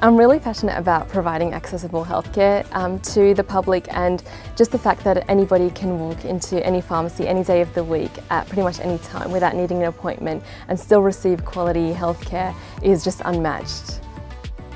I'm really passionate about providing accessible healthcare to the public, and just the fact that anybody can walk into any pharmacy any day of the week at pretty much any time without needing an appointment and still receive quality healthcare is just unmatched.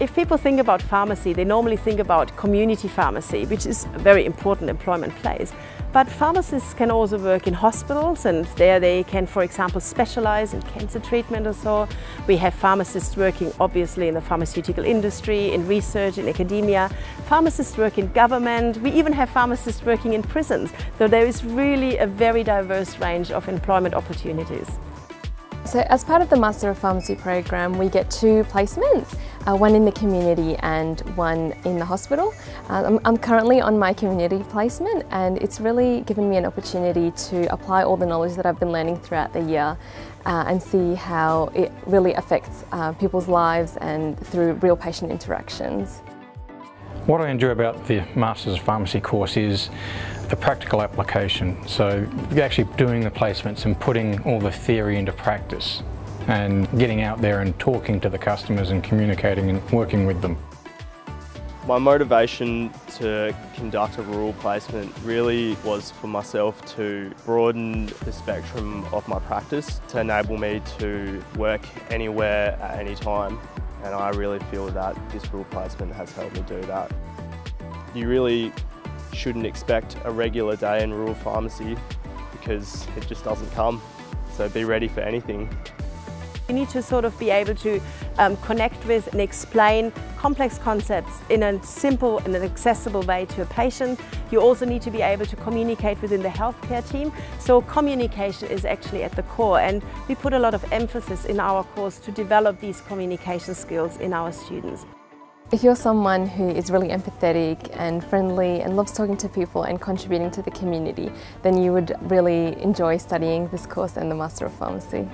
If people think about pharmacy, they normally think about community pharmacy, which is a very important employment place. But pharmacists can also work in hospitals, and there they can, for example, specialize in cancer treatment or so. We have pharmacists working obviously in the pharmaceutical industry, in research, in academia. Pharmacists work in government. We even have pharmacists working in prisons. So there is really a very diverse range of employment opportunities. So as part of the Master of Pharmacy program, we get two placements, one in the community and one in the hospital. I'm currently on my community placement, and it's really given me an opportunity to apply all the knowledge that I've been learning throughout the year and see how it really affects people's lives and through real patient interactions. What I enjoy about the Masters of Pharmacy course is the practical application. So actually doing the placements and putting all the theory into practice and getting out there and talking to the customers and communicating and working with them. My motivation to conduct a rural placement really was for myself to broaden the spectrum of my practice, to enable me to work anywhere at any time. And I really feel that this rural placement has helped me do that. You really shouldn't expect a regular day in rural pharmacy because it just doesn't come. So be ready for anything. You need to sort of be able to connect with and explain complex concepts in a simple and an accessible way to a patient. You also need to be able to communicate within the healthcare team. So communication is actually at the core, and we put a lot of emphasis in our course to develop these communication skills in our students. If you're someone who is really empathetic and friendly and loves talking to people and contributing to the community, then you would really enjoy studying this course and the Master of Pharmacy.